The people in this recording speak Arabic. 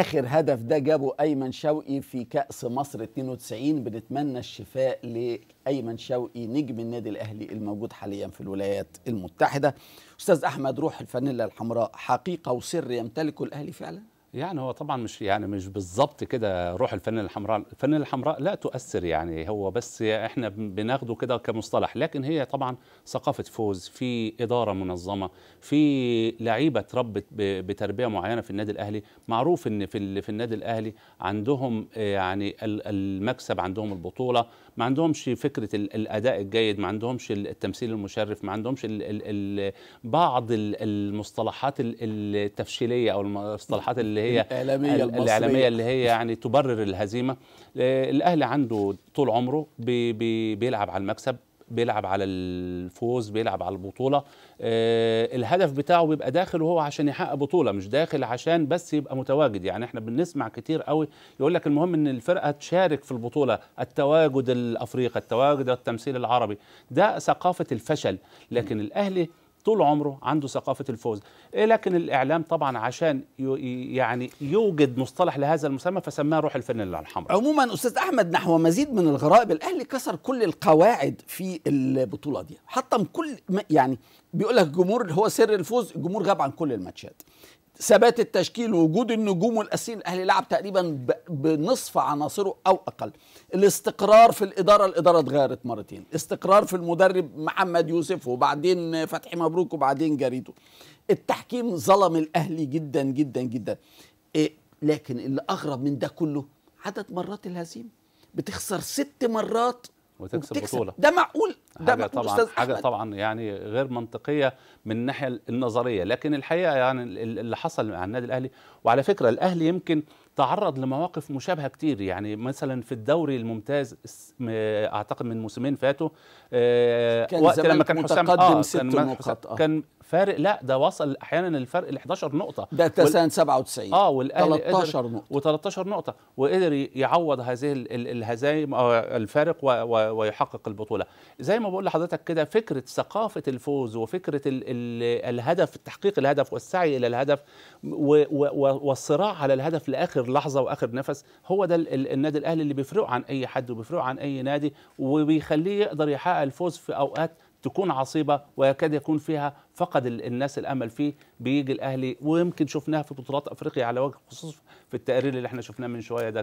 اخر هدف ده جابه ايمن شوقي في كاس مصر 92. بنتمنى الشفاء لايمن شوقي نجم النادي الاهلي الموجود حاليا في الولايات المتحده. استاذ احمد، روح الفانيلا الحمراء حقيقه وسر يمتلكه الاهلي فعلا؟ يعني هو طبعا مش بالظبط كده روح الفانيلا الحمراء، الفانيلا الحمراء لا تؤثر، يعني هو بس احنا بناخده كده كمصطلح، لكن هي طبعا ثقافة فوز، في إدارة منظمة، في لعيبة تربت بتربية معينة في النادي الأهلي. معروف ان في النادي الأهلي عندهم يعني المكسب، عندهم البطولة، ما عندهمش فكرة الأداء الجيد، ما عندهمش التمثيل المشرف، ما عندهمش بعض المصطلحات التفشيلية أو المصطلحات اللي هي الإعلامية اللي هي يعني تبرر الهزيمة. الأهلي عنده طول عمره بيلعب على المكسب، بيلعب على الفوز، بيلعب على البطولة. الهدف بتاعه بيبقى داخل وهو عشان يحقق بطولة، مش داخل عشان بس يبقى متواجد. يعني احنا بنسمع كتير قوي يقول لك المهم ان الفرقة تشارك في البطولة، التواجد الأفريقي، التواجد والتمثيل العربي، ده ثقافة الفشل. لكن الأهلي طول عمره عنده ثقافة الفوز، لكن الإعلام طبعا عشان يعني يوجد مصطلح لهذا المسمى فسماه روح الفانيلا الحمراء. عموما أستاذ أحمد، نحو مزيد من الغرائب، الأهلي كسر كل القواعد في البطولة دي، حطم كل يعني بيقول لك الجمهور هو سر الفوز، الجمهور غاب عن كل الماتشات. ثبات التشكيل ووجود النجوم والاساسيين، الاهلي لعب تقريبا بنصف عناصره او اقل. الاستقرار في الاداره، الاداره اتغيرت مرتين، استقرار في المدرب محمد يوسف وبعدين فتحي مبروك وبعدين جاريتو. التحكيم ظلم الاهلي جدا جدا جدا. لكن اللي اغرب من ده كله عدد مرات الهزيمه، بتخسر 6 مرات وتكسب بطولة. ده معقول؟ ده معقول أستاذ أحمد؟ حاجة طبعا يعني غير منطقية من الناحية النظرية، لكن الحقيقة يعني اللي حصل مع النادي الأهلي. وعلى فكرة الأهلي يمكن تعرض لمواقف مشابهة كتير، يعني مثلا في الدوري الممتاز أعتقد من موسمين فاتوا وقت لما كان حسام كان فارق، لا ده وصل احيانا الفرق ل 11 نقطه، ده سنه 97 والاهلي 13 نقطه وقدر يعوض هذه الهزايم او الفارق ويحقق البطوله. زي ما بقول لحضرتك كده، فكره ثقافه الفوز وفكره الهدف، تحقيق الهدف والسعي الى الهدف والصراع على الهدف لاخر لحظه واخر نفس، هو ده النادي الاهلي اللي بيفرقه عن اي حد وبيفرقه عن اي نادي، وبيخليه يقدر يحقق الفوز في اوقات تكون عصيبة ويكاد يكون فيها فقد الناس الأمل فيه، بيجي الأهلي. ويمكن شفناها في بطولات أفريقيا على وجه الخصوص في التقرير اللي احنا شفناه من شوية ده.